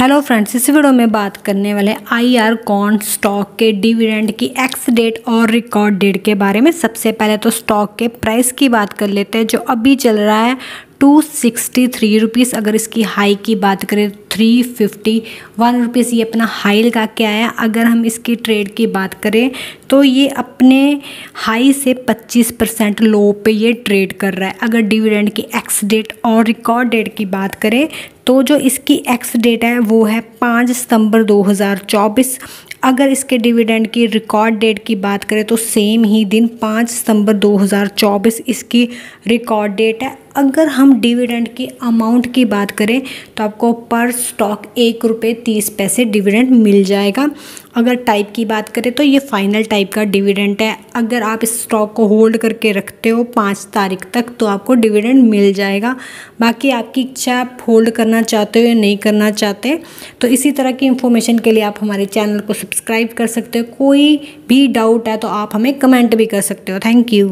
Hello friends, इस video में बात करने वाले आईआरकॉन स्टॉक के डिविडेंड की एक्स डेट और रिकॉर्ड डेट के बारे में। सबसे पहले तो स्टॉक के प्राइस की बात कर लेते हैं जो अभी चल रहा है 263 रुपीज़। अगर इसकी हाई की बात करें 351 रुपीज़, ये अपना हाई लगा के आया। अगर हम इसकी ट्रेड की बात करें तो ये अपने हाई से 25% लो पे ये ट्रेड कर रहा है। अगर डिविडेंड की एक्स डेट और रिकॉर्ड डेट की बात करें तो जो इसकी एक्स डेट है वो है 5 सितंबर 2024। अगर इसके डिविडेंड की रिकॉर्ड डेट की बात करें तो सेम ही दिन 5 सितंबर 2024 इसकी रिकॉर्ड डेट है। अगर हम डिविडेंड की अमाउंट की बात करें तो आपको पर स्टॉक ₹1.30 डिविडेंड मिल जाएगा। अगर टाइप की बात करें तो ये फाइनल टाइप का डिविडेंड है। अगर आप इस स्टॉक को होल्ड करके रखते हो 5 तारीख तक तो आपको डिविडेंड मिल जाएगा। बाकी आपकी इच्छा, आप होल्ड करना चाहते हो या नहीं करना चाहते। तो इसी तरह की इंफॉर्मेशन के लिए आप हमारे चैनल को सब्सक्राइब कर सकते हो। कोई भी डाउट है तो आप हमें कमेंट भी कर सकते हो। Thank you.